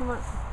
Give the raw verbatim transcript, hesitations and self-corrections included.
too much.